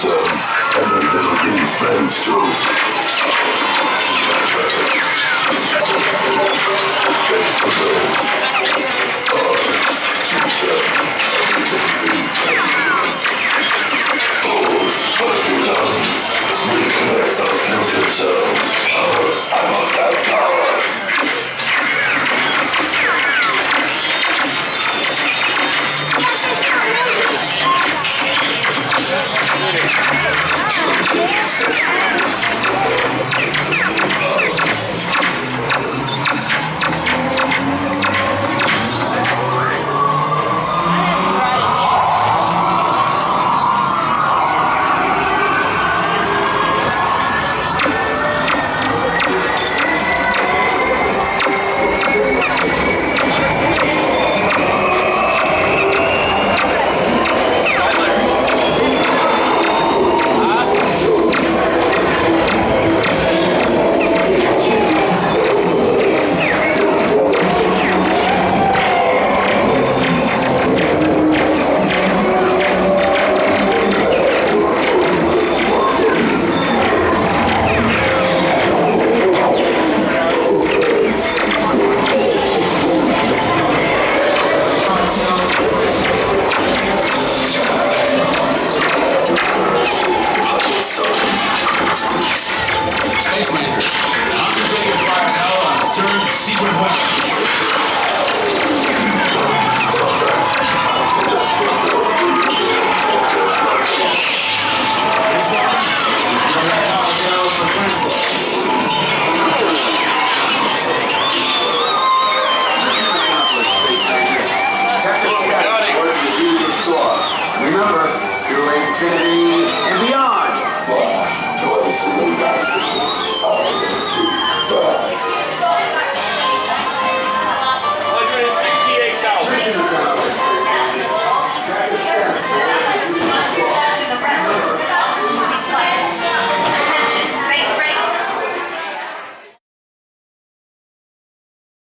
friends them, and their little green friends too. Space Rangers, concentrate your firepower on certain secret weapons.